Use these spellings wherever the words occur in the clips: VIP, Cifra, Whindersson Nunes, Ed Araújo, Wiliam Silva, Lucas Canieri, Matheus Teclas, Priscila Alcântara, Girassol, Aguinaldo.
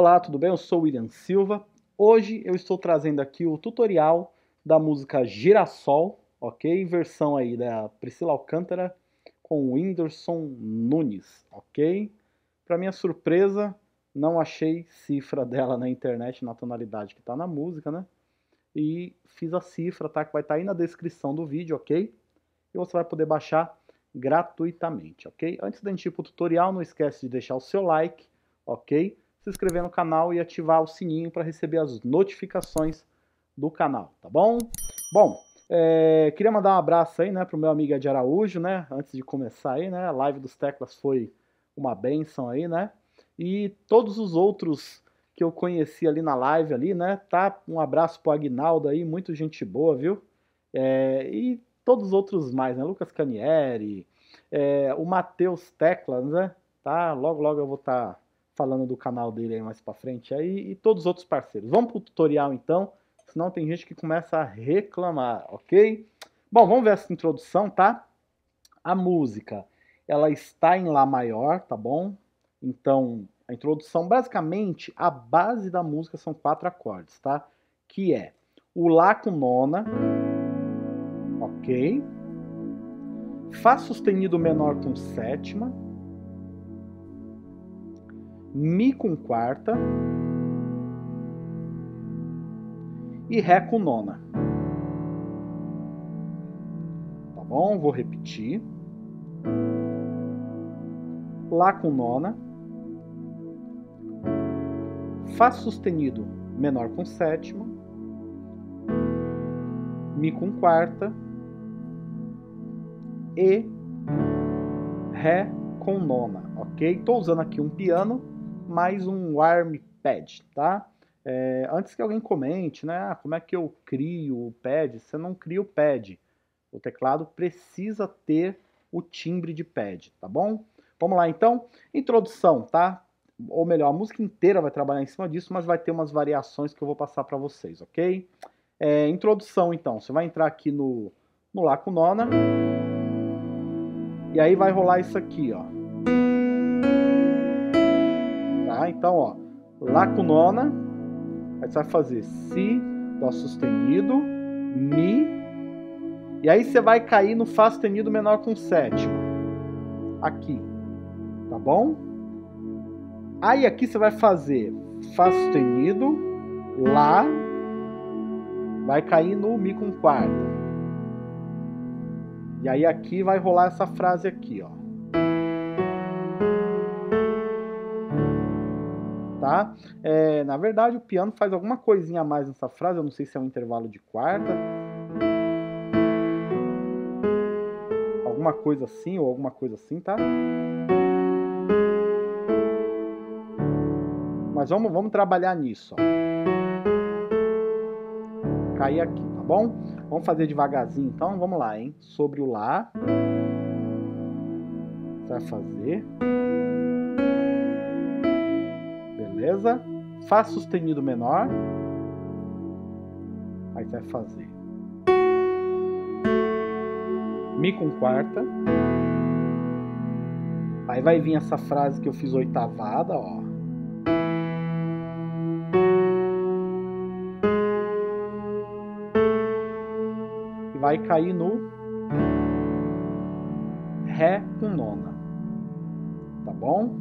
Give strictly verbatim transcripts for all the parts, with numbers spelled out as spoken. Olá, tudo bem? Eu sou o Wiliam Silva. Hoje eu estou trazendo aqui o tutorial da música Girassol, ok? Versão aí da Priscila Alcântara com o Whindersson Nunes, ok? Para minha surpresa, não achei cifra dela na internet, na tonalidade que está na música, né? E fiz a cifra, tá? Que vai estar tá aí na descrição do vídeo, ok? E você vai poder baixar gratuitamente, ok? Antes da gente ir para o tutorial, não esquece de deixar o seu like, ok? Se inscrever no canal e ativar o sininho para receber as notificações do canal, tá bom? Bom, é, queria mandar um abraço aí, né, pro meu amigo Ed Araújo, né? Antes de começar aí, né? A live dos Teclas foi uma benção aí, né? E todos os outros que eu conheci ali na live ali, né? Tá? Um abraço pro Aguinaldo aí, muito gente boa, viu? É, e todos os outros mais, né? Lucas Canieri, é, o Matheus Teclas, né? Tá? Logo, logo eu vou estar tá falando do canal dele aí mais pra frente aí, e todos os outros parceiros. Vamos pro tutorial então, senão tem gente que começa a reclamar, ok? Bom, vamos ver essa introdução, tá? A música, ela está em Lá maior, tá bom? Então, a introdução, basicamente, a base da música são quatro acordes, tá? Que é o Lá com nona, ok? Fá sustenido menor com sétima, Mi com quarta e Ré com nona. Tá bom? Vou repetir. Lá com nona, Fá sustenido menor com sétima, Mi com quarta e Ré com nona, ok? Tô usando aqui um piano mais um arm pad, tá? É, antes que alguém comente, né? Ah, como é que eu crio o pad? Você não cria o pad. O teclado precisa ter o timbre de pad, tá bom? Vamos lá, então. Introdução, tá? Ou melhor, a música inteira vai trabalhar em cima disso, mas vai ter umas variações que eu vou passar para vocês, ok? É, introdução, então. Você vai entrar aqui no, no Lá com nona. E aí vai rolar isso aqui, ó. Então, ó, Lá com nona, aí você vai fazer Si, Dó sustenido, Mi, e aí você vai cair no Fá sustenido menor com sétima, aqui, tá bom? Aí aqui você vai fazer Fá sustenido, Lá, vai cair no Mi com quarta, e aí aqui vai rolar essa frase aqui, ó. Tá? É, na verdade, o piano faz alguma coisinha a mais nessa frase, eu não sei se é um intervalo de quarta, alguma coisa assim, ou alguma coisa assim, tá? Mas vamos, vamos trabalhar nisso, ó. Cair aqui, tá bom? Vamos fazer devagarzinho, então, vamos lá, hein? Sobre o Lá, você vai fazer... Beleza? Fá sustenido menor. Aí você vai fazer Mi com quarta. Aí vai vir essa frase que eu fiz oitavada, ó. E vai cair no Ré com nona. Tá bom?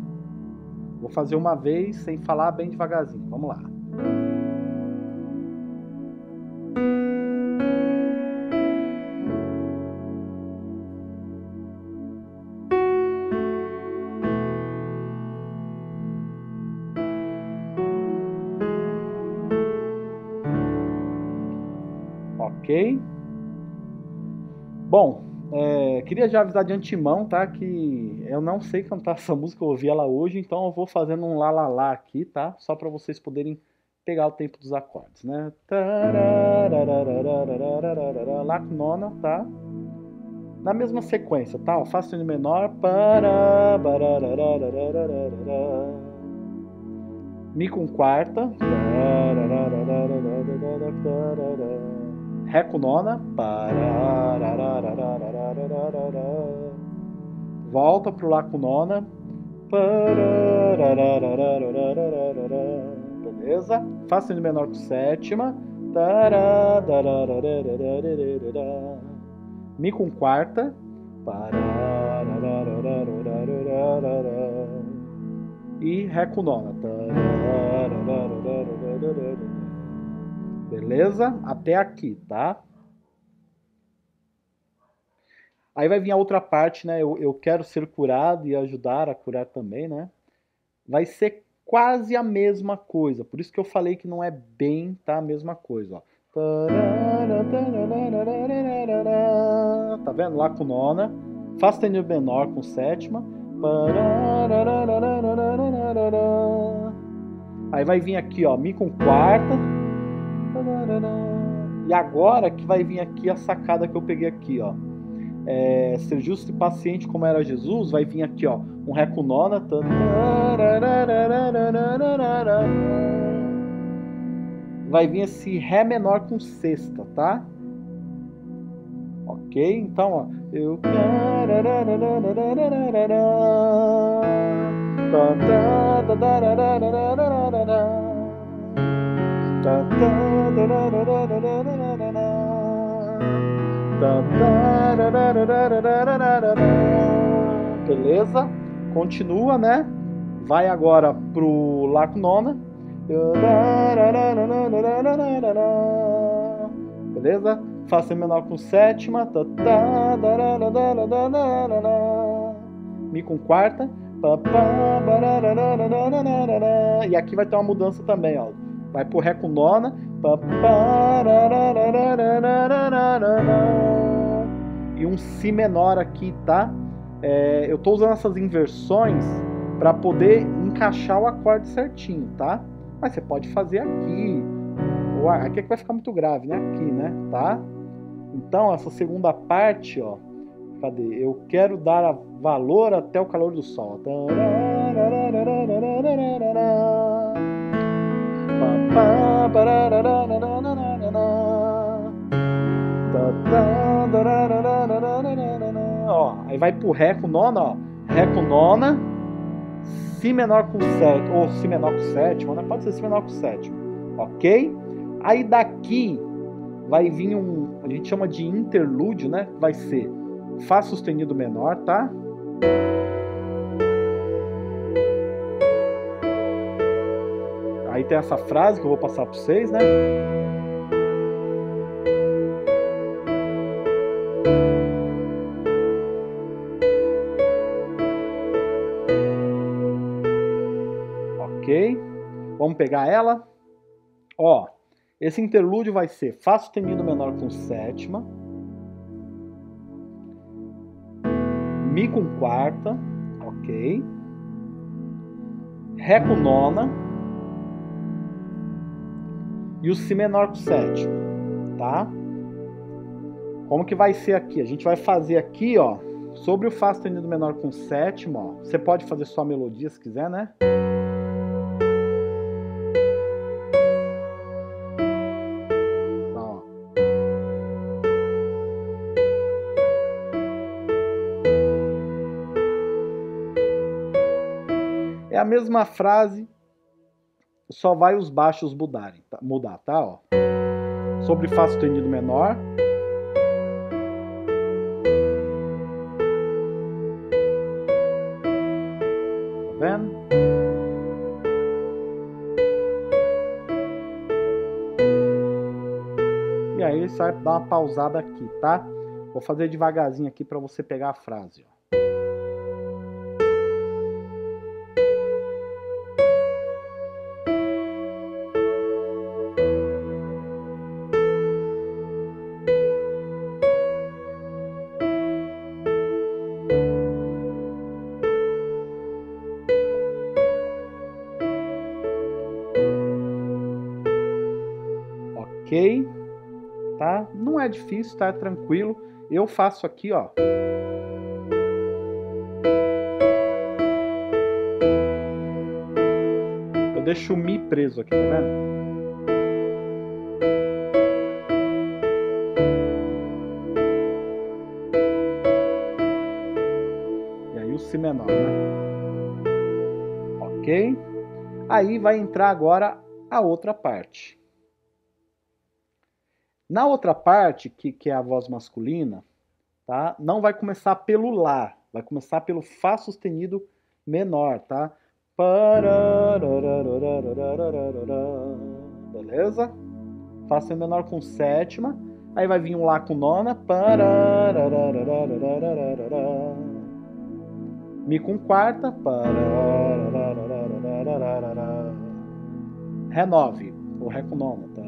Vou fazer uma vez, sem falar, bem devagarzinho. Vamos lá. Ok? Bom... É, queria já avisar de antemão, tá? Que eu não sei cantar essa música, eu ouvi ela hoje, então eu vou fazendo um lá lá lá aqui, tá? Só para vocês poderem pegar o tempo dos acordes, né? Lá com nona, tá? Na mesma sequência, tá? Ó, Fá sustenido menor, Mi com quarta, Ré com nona, volta pro Lá com nona, Beleza? Fá sustenido menor com sétima. Mi com quarta. E Ré com nona. Beleza? Até aqui, tá? Aí vai vir a outra parte, né? Eu, eu quero ser curado e ajudar a curar também, né? Vai ser quase a mesma coisa. Por isso que eu falei que não é bem, tá? A mesma coisa, ó. Tá vendo? Lá com nona. Fá sustenido menor com sétima. Aí vai vir aqui, ó. Mi com quarta. E agora que vai vir aqui a sacada que eu peguei aqui, ó. É, ser justo e paciente como era Jesus, vai vir aqui, ó, um Ré com nona. Vai vir esse Ré menor com sexta, tá? Ok? Então, ó, eu... Beleza? Continua, né? Vai agora pro Lá com nona. Beleza? Fá sustenido menor com sétima. Mi com quarta. E aqui vai ter uma mudança também, ó. Vai pro Ré com nona. E um Si menor aqui, tá? É, eu tô usando essas inversões para poder encaixar o acorde certinho, tá? Mas você pode fazer aqui. Ou aqui é que vai ficar muito grave, né? Aqui, né? Tá? Então, essa segunda parte, ó. Cadê? Eu quero dar valor até o calor do sol. Ó, aí vai pro Ré com nona, ó. Ré com nona, Si menor com sétima, ou Si menor com sétima, né? Pode ser Si menor com sétima, ok? Aí daqui vai vir um, a gente chama de interlúdio, né? Vai ser Fá sustenido menor, tá? Aí tem essa frase que eu vou passar para vocês, né? Ok? Vamos pegar ela. Ó, esse interlúdio vai ser Fá sustenido menor com sétima, Mi com quarta, ok? Ré com nona. E o Si menor com sétima, tá? Como que vai ser aqui? A gente vai fazer aqui, ó, sobre o Fá sustenido menor com sétima, ó. Você pode fazer só a melodia se quiser, né? Ó. É a mesma frase. Só vai os baixos mudarem, tá? Mudar, tá? Ó. Sobre Fá sustenido menor. Tá vendo? E aí você vai dar uma pausada aqui, tá? Vou fazer devagarzinho aqui para você pegar a frase, ó. Ok, tá? Não é difícil, tá? É tranquilo. Eu faço aqui, ó. Eu deixo o Mi preso aqui, tá vendo? E aí o Si menor, né? ok? Aí vai entrar agora a outra parte. Na outra parte, que, que é a voz masculina, tá? Não vai começar pelo lá, vai começar pelo Fá sustenido menor, tá? Beleza? Fá sustenido menor com sétima, aí vai vir um Lá com nona, Mi com quarta, Ré nove, ou Ré com nona, tá?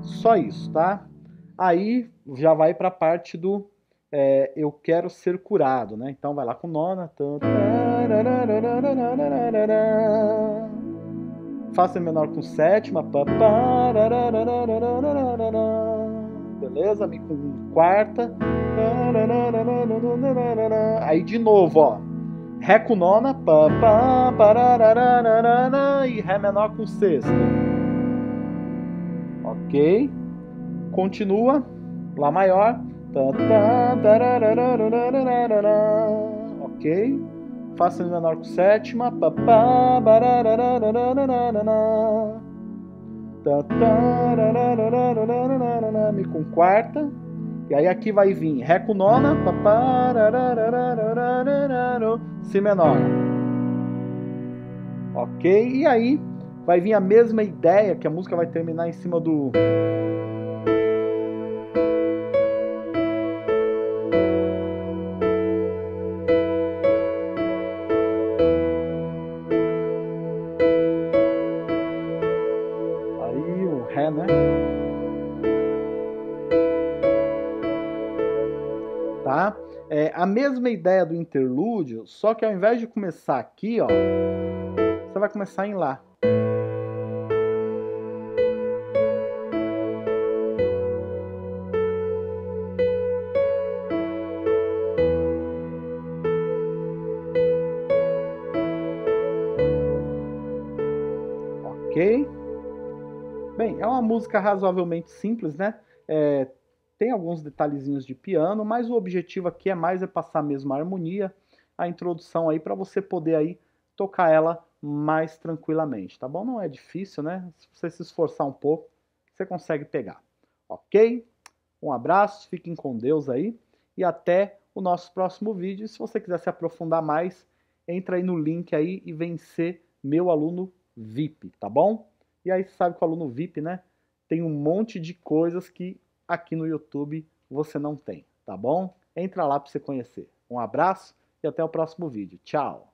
Só isso, tá? Aí já vai para a parte do é, eu quero ser curado, né? Então vai lá com nona. Fá sustenido menor com sétima. Beleza? Mi com quarta. Aí de novo, ó. Ré com nona, pá, pá, parararararana, e Ré menor com sexta. Ok? Continua. Lá maior. Ok? Fá sustenido menor com sétima. Pá, pá, parararararana. Mi com quarta. E aí aqui vai vir Ré com nona, Si menor. Ok? E aí vai vir a mesma ideia, que a música vai terminar em cima do... Aí o Ré, né? Tá? É a mesma ideia do interlúdio, só que ao invés de começar aqui, ó, você vai começar em Lá. Ok? Bem, é uma música razoavelmente simples, né? É... Tem alguns detalhezinhos de piano, mas o objetivo aqui é mais é passar mesmo a harmonia, a introdução aí, para você poder aí tocar ela mais tranquilamente, tá bom? Não é difícil, né? Se você se esforçar um pouco, você consegue pegar. Ok? Um abraço, fiquem com Deus aí e até o nosso próximo vídeo. Se você quiser se aprofundar mais, entra aí no link aí e vem ser meu aluno V I P, tá bom? E aí você sabe que o aluno V I P, né? Tem um monte de coisas que aqui no YouTube você não tem, tá bom? Entra lá para você conhecer. Um abraço e até o próximo vídeo. Tchau!